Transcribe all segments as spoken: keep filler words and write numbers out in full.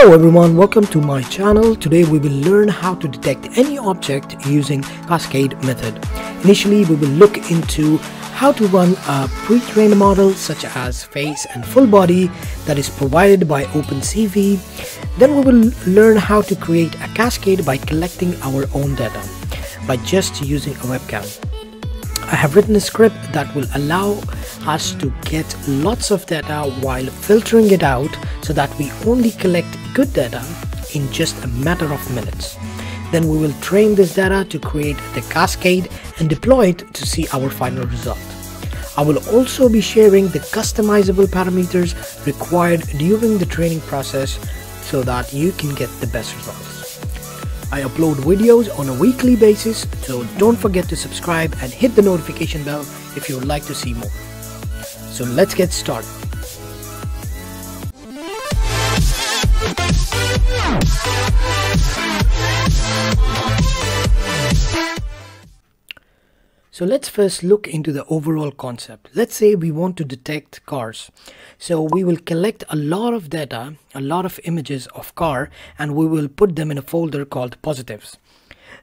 Hello everyone, welcome to my channel. Today we will learn how to detect any object using cascade method. Initially we will look into how to run a pre-trained model such as face and full body that is provided by OpenCV. Then we will learn how to create a cascade by collecting our own data by just using a webcam. I have written a script that will allow us to get lots of data while filtering it out so that we only collect good data in just a matter of minutes. Then we will train this data to create the cascade and deploy it to see our final result. I will also be sharing the customizable parameters required during the training process so that you can get the best results. I upload videos on a weekly basis, so don't forget to subscribe and hit the notification bell if you would like to see more. So let's get started. So let's first look into the overall concept. Let's say we want to detect cars. So we will collect a lot of data, a lot of images of car, and we will put them in a folder called positives.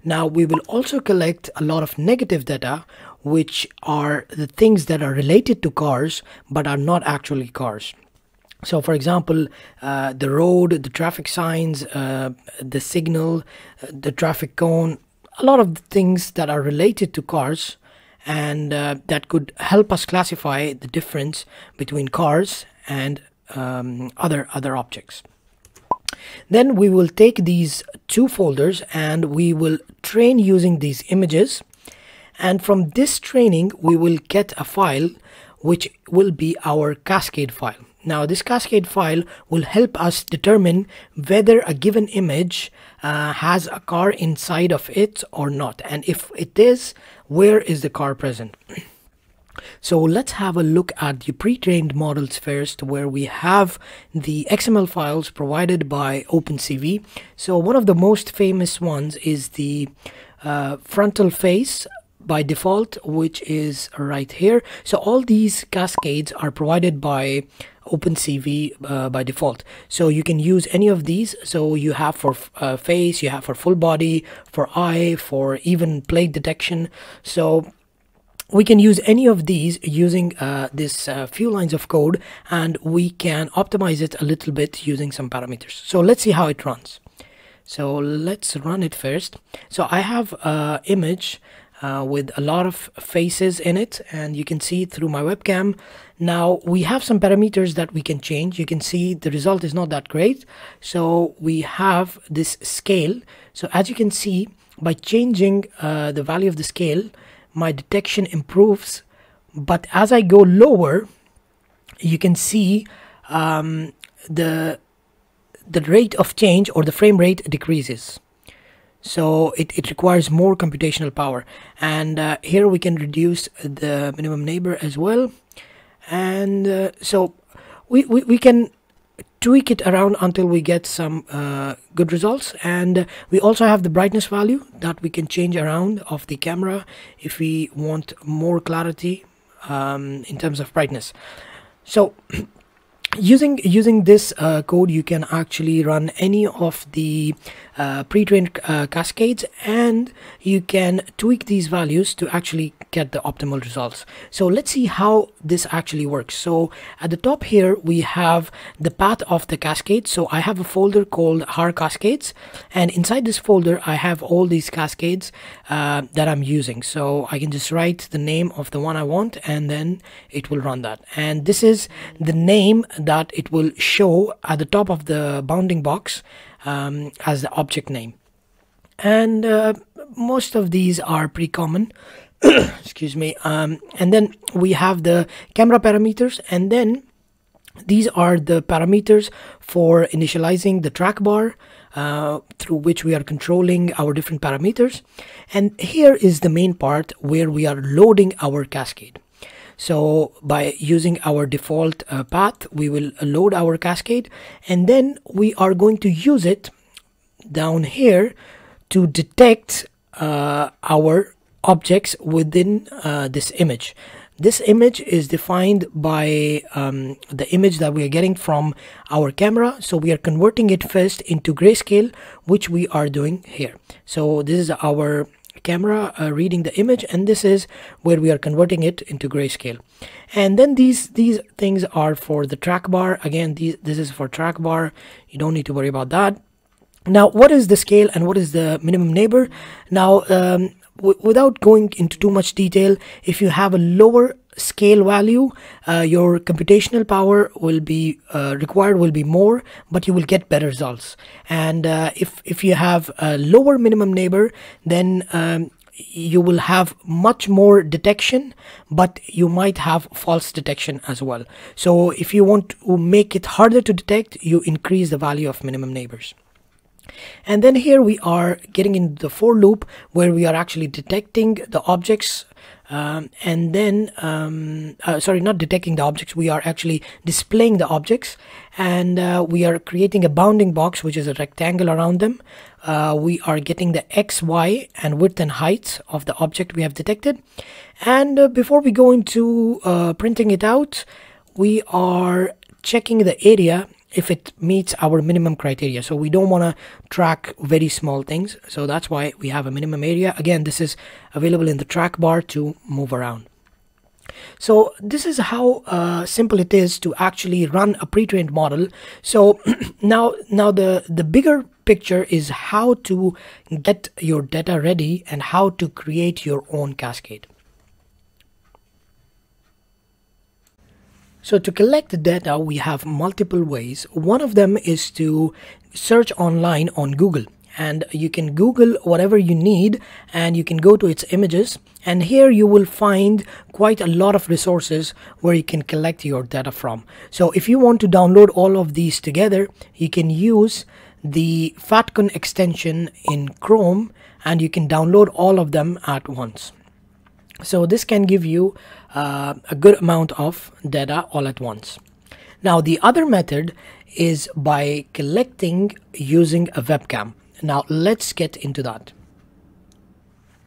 Now we will also collect a lot of negative data, which are the things that are related to cars, but are not actually cars. So for example, uh, the road, the traffic signs, uh, the signal, uh, the traffic cone, a lot of the things that are related to cars, and uh, that could help us classify the difference between cars and um, other other objects. Then we will take these two folders and we will train using these images, and from this training we will get a file which will be our cascade file. Now this cascade file will help us determine whether a given image uh, has a car inside of it or not, and if it is, where is the car present. So let's have a look at the pre-trained models first, where we have the X M L files provided by OpenCV. So one of the most famous ones is the uh, frontal face by default, which is right here. So all these cascades are provided by OpenCV uh, by default, so you can use any of these. So you have for uh, face, you have for full body, for eye, for even plate detection. So we can use any of these using uh, this uh, few lines of code, and we can optimize it a little bit using some parameters. So let's see how it runs. So let's run it first. So I have an image Uh, with a lot of faces in it, and you can see it through my webcam. Now we have some parameters that we can change. You can see the result is not that great, so we have this scale. So as you can see, by changing uh, the value of the scale, my detection improves, but as I go lower, you can see um, the the rate of change or the frame rate decreases. So it, it requires more computational power. And uh, here we can reduce the minimum neighbor as well. And uh, so we, we, we can tweak it around until we get some uh, good results. And we also have the brightness value that we can change around of the camera if we want more clarity um, in terms of brightness. So Using using this uh, code, you can actually run any of the uh, pre-trained uh, cascades, and you can tweak these values to actually get the optimal results. So let's see how this actually works. So at the top here, we have the path of the cascade. So I have a folder called Haar Cascades, and inside this folder, I have all these cascades uh, that I'm using. So I can just write the name of the one I want, and then it will run that. And this is the name that it will show at the top of the bounding box um, as the object name. And uh, most of these are pretty common. Excuse me. Um, and then we have the camera parameters, and then these are the parameters for initializing the track bar uh, through which we are controlling our different parameters. And here is the main part where we are loading our cascade. So by using our default uh, path, we will load our cascade, and then we are going to use it down here to detect uh, our objects within uh, this image. This image is defined by um, the image that we are getting from our camera. So we are converting it first into grayscale, which we are doing here. So this is our camera uh, reading the image, and this is where we are converting it into grayscale. And then these these things are for the track bar. Again, these, this is for track bar. You don't need to worry about that. Now, what is the scale and what is the minimum neighbor? Now, um, without going into too much detail, if you have a lower scale value, uh, your computational power will be uh, required will be more, but you will get better results. And uh, if if you have a lower minimum neighbor, then um, you will have much more detection, but you might have false detection as well. So if you want to make it harder to detect, you increase the value of minimum neighbors. And then here we are getting into the for loop, where we are actually detecting the objects, um, and then um, uh, sorry, not detecting the objects, we are actually displaying the objects, and uh, we are creating a bounding box, which is a rectangle around them. Uh, we are getting the X, Y, and width and height of the object we have detected. And uh, before we go into uh, printing it out, we are checking the area if it meets our minimum criteria. So we don't want to track very small things, so that's why we have a minimum area. Again, this is available in the track bar to move around. So this is how uh, simple it is to actually run a pre-trained model. So now now the the bigger picture is how to get your data ready and how to create your own cascade. So to collect the data, we have multiple ways. One of them is to search online on Google, and you can Google whatever you need, and you can go to its images, and here you will find quite a lot of resources where you can collect your data from. So if you want to download all of these together, you can use the Fatcon extension in Chrome, and you can download all of them at once. So this can give you uh, a good amount of data all at once. Now, the other method is by collecting using a webcam. Now let's get into that.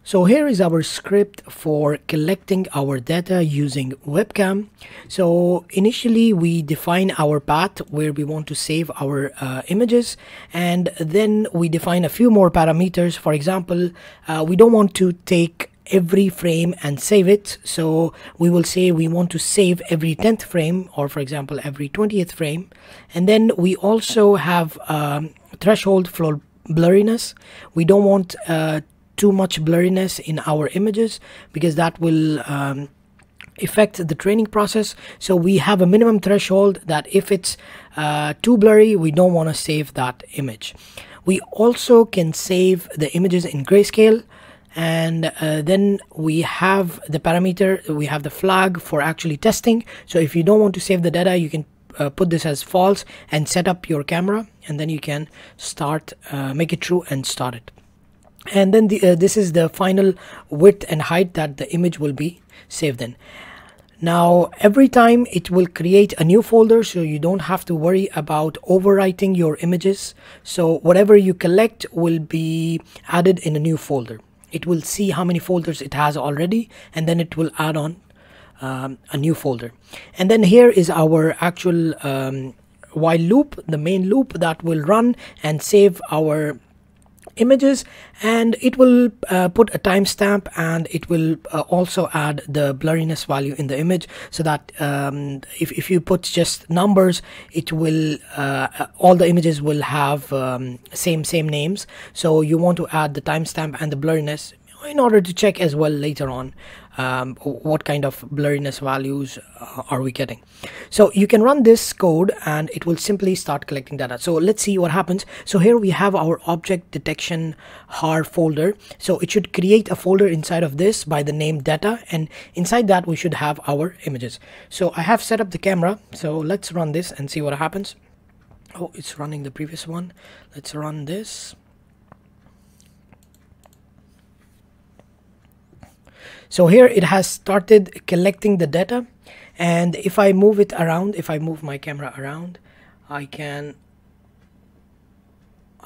So here is our script for collecting our data using webcam. So initially we define our path where we want to save our uh, images, and then we define a few more parameters. For example, uh, we don't want to take every frame and save it, so we will say we want to save every tenth frame, or for example every twentieth frame. And then we also have um, threshold for blurriness. We don't want uh, too much blurriness in our images, because that will um, affect the training process. So we have a minimum threshold that if it's uh, too blurry, we don't want to save that image. We also can save the images in grayscale. And uh, then we have the parameter, we have the flag for actually testing. So if you don't want to save the data, you can uh, put this as false and set up your camera, and then you can start, uh, make it true and start it. And then the, uh, this is the final width and height that the image will be saved in. Now, every time it will create a new folder, so you don't have to worry about overwriting your images. So whatever you collect will be added in a new folder. It will see how many folders it has already, and then it will add on um, a new folder. And then here is our actual um, while loop, the main loop that will run and save our images, and it will uh, put a timestamp, and it will uh, also add the blurriness value in the image, so that um, if, if you put just numbers, it will uh, all the images will have um, same same names. So you want to add the timestamp and the blurriness in order to check as well later on um, what kind of blurriness values are we getting. So you can run this code and it will simply start collecting data. So let's see what happens. So here we have our object detection Haar folder. So it should create a folder inside of this by the name data, and inside that we should have our images. So I have set up the camera, so let's run this and see what happens. Oh, it's running the previous one. Let's run this. So here it has started collecting the data, and if I move it around, if I move my camera around, I can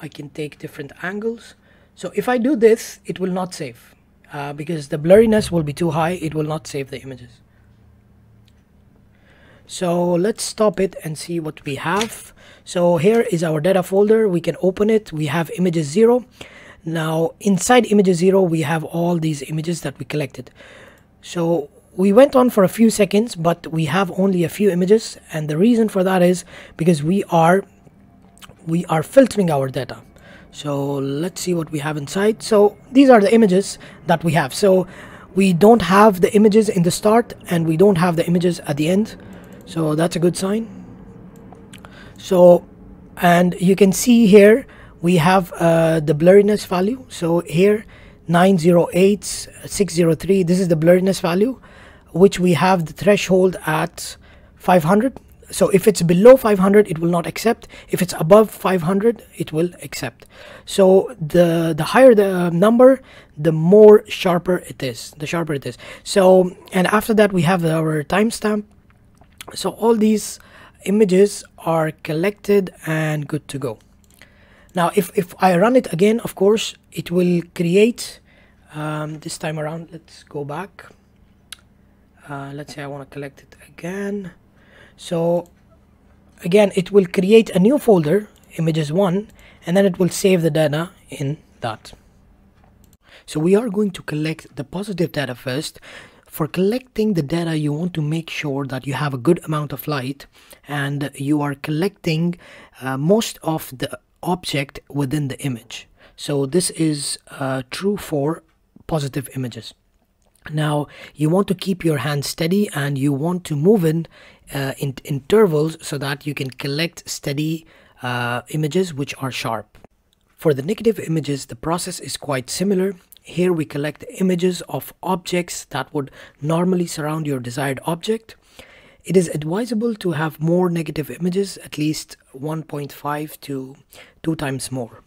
I can take different angles. So if I do this, it will not save uh, because the blurriness will be too high. It will not save the images. So let's stop it and see what we have. So here is our data folder. We can open it. We have images zero. Now inside images zero we have all these images that we collected. So we went on for a few seconds, but we have only a few images, and the reason for that is because we are we are filtering our data. So let's see what we have inside. So these are the images that we have. So we don't have the images in the start and we don't have the images at the end, so that's a good sign. So, and you can see here we have uh, the blurriness value. So here nine oh eight, six oh three, this is the blurriness value, which we have the threshold at five hundred. So if it's below five hundred it will not accept, if it's above five hundred it will accept. So the the higher the number, the more sharper it is, the sharper it is. So, and after that we have our timestamp. So all these images are collected and good to go. Now if, if I run it again, of course it will create um, this time around. Let's go back. Uh, let's say I want to collect it again. So again it will create a new folder, images one, and then it will save the data in that. So we are going to collect the positive data first. For collecting the data, you want to make sure that you have a good amount of light and you are collecting uh, most of the object within the image. So this is uh, true for positive images. Now you want to keep your hand steady and you want to move in uh, in intervals so that you can collect steady uh, images which are sharp. For the negative images, the process is quite similar. Here we collect images of objects that would normally surround your desired object. It is advisable to have more negative images, at least one point five to two times more.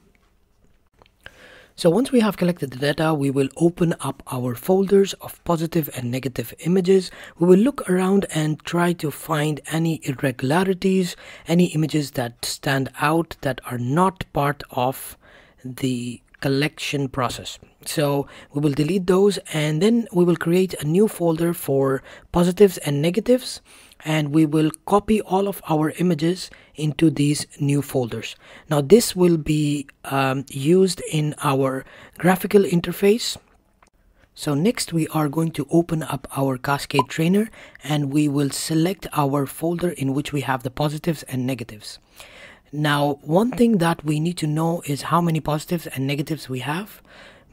So once we have collected the data, we will open up our folders of positive and negative images. We will look around and try to find any irregularities, any images that stand out that are not part of the collection process. So we will delete those and then we will create a new folder for positives and negatives, and we will copy all of our images into these new folders. Now this will be um, used in our graphical interface. So next we are going to open up our Cascade Trainer and we will select our folder in which we have the positives and negatives. Now one thing that we need to know is how many positives and negatives we have,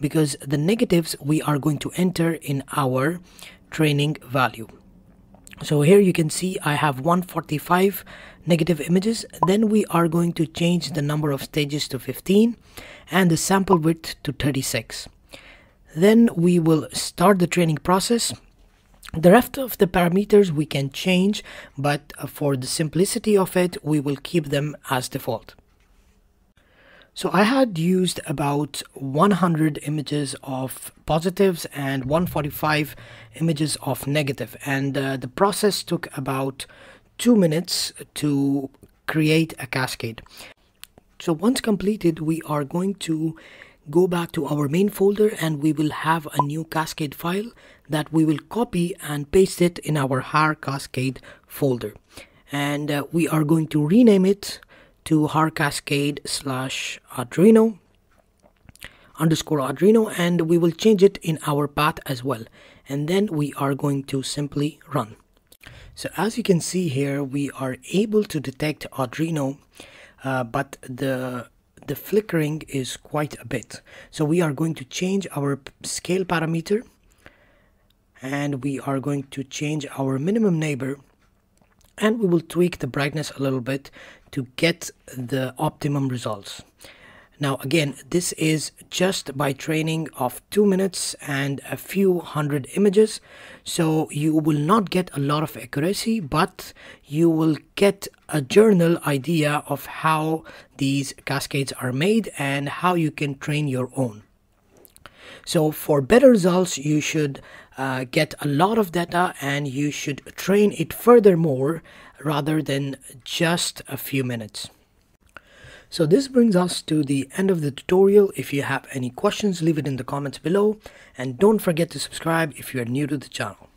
because the negatives we are going to enter in our training value. So here you can see I have one hundred forty-five negative images. Then we are going to change the number of stages to fifteen and the sample width to thirty-six. Then we will start the training process. The rest of the parameters we can change, but for the simplicity of it we will keep them as default. So I had used about one hundred images of positives and one hundred forty-five images of negative, and uh, the process took about two minutes to create a cascade. So once completed we are going to go back to our main folder and we will have a new cascade file that we will copy and paste it in our Haar cascade folder, and uh, we are going to rename it to Haar cascade slash Arduino underscore Arduino, and we will change it in our path as well, and then we are going to simply run. So as you can see here we are able to detect Arduino, uh, but the the flickering is quite a bit. So we are going to change our scale parameter and we are going to change our minimum neighbor, and we will tweak the brightness a little bit to get the optimum results. Now again, this is just by training of two minutes and a few hundred images, so you will not get a lot of accuracy, but you will get a general idea of how these cascades are made and how you can train your own. So for better results you should uh, get a lot of data and you should train it furthermore rather than just a few minutes. So this brings us to the end of the tutorial. If you have any questions, leave it in the comments below, and don't forget to subscribe if you are new to the channel.